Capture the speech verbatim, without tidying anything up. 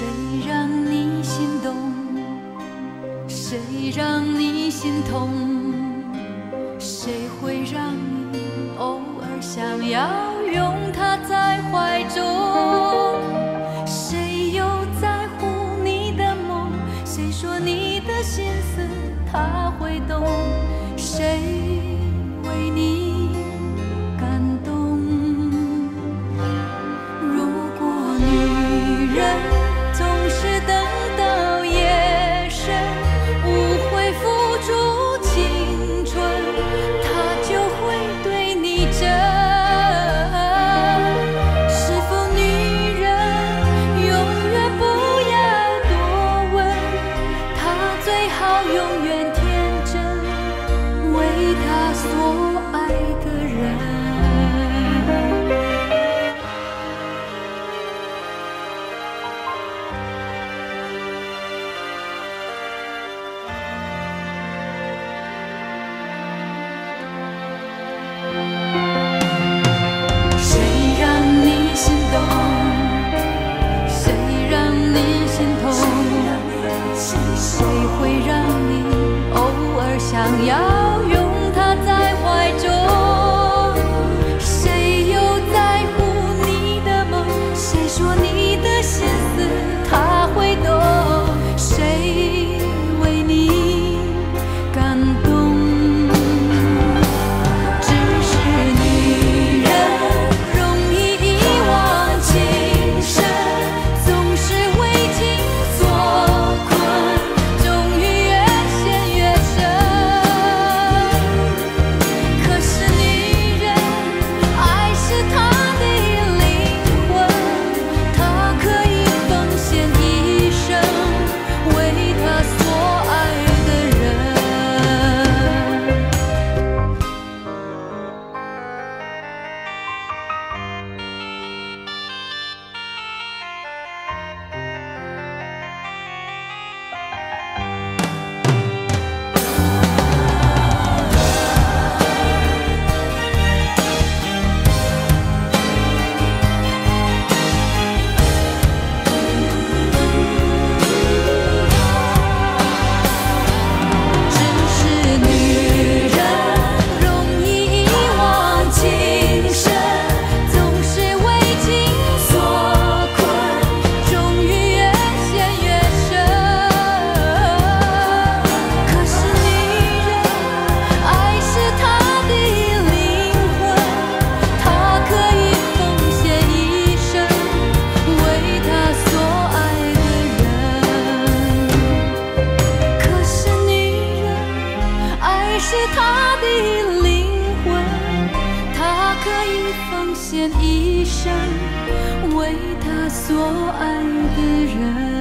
谁让你心动？谁让你心痛？谁会让你偶尔想要拥他在怀中？谁又在乎你的梦？谁说你的心思他会懂？谁为你？ 奉献一生为他所爱的人。